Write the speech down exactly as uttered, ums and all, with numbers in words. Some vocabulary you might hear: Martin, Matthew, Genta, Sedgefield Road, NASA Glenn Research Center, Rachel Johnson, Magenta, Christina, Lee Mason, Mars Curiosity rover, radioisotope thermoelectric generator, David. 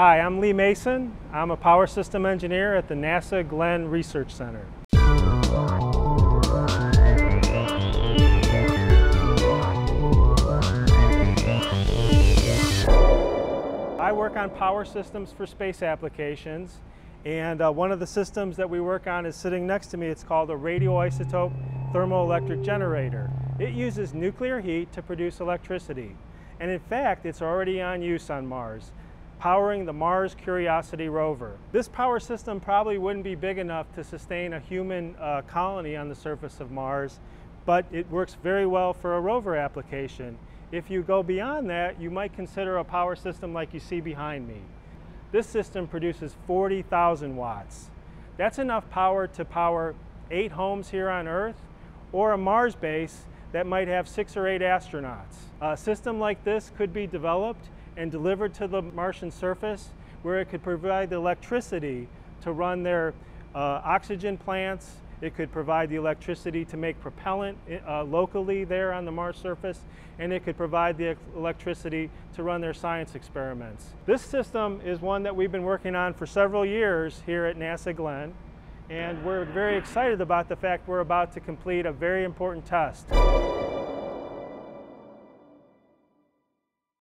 Hi, I'm Lee Mason. I'm a power system engineer at the NASA Glenn Research Center. I work on power systems for space applications, and uh, one of the systems that we work on is sitting next to me. It's called a radioisotope thermoelectric generator. It uses nuclear heat to produce electricity, and in fact it's already on use on Mars, powering the Mars Curiosity rover. This power system probably wouldn't be big enough to sustain a human uh, colony on the surface of Mars, but it works very well for a rover application. If you go beyond that, you might consider a power system like you see behind me. This system produces forty thousand watts. That's enough power to power eight homes here on Earth, or a Mars base that might have six or eight astronauts. A system like this could be developed and delivered to the Martian surface, where it could provide the electricity to run their uh, oxygen plants. It could provide the electricity to make propellant uh, locally there on the Mars surface, and it could provide the electricity to run their science experiments. This system is one that we've been working on for several years here at NASA Glenn, and we're very excited about the fact we're about to complete a very important test.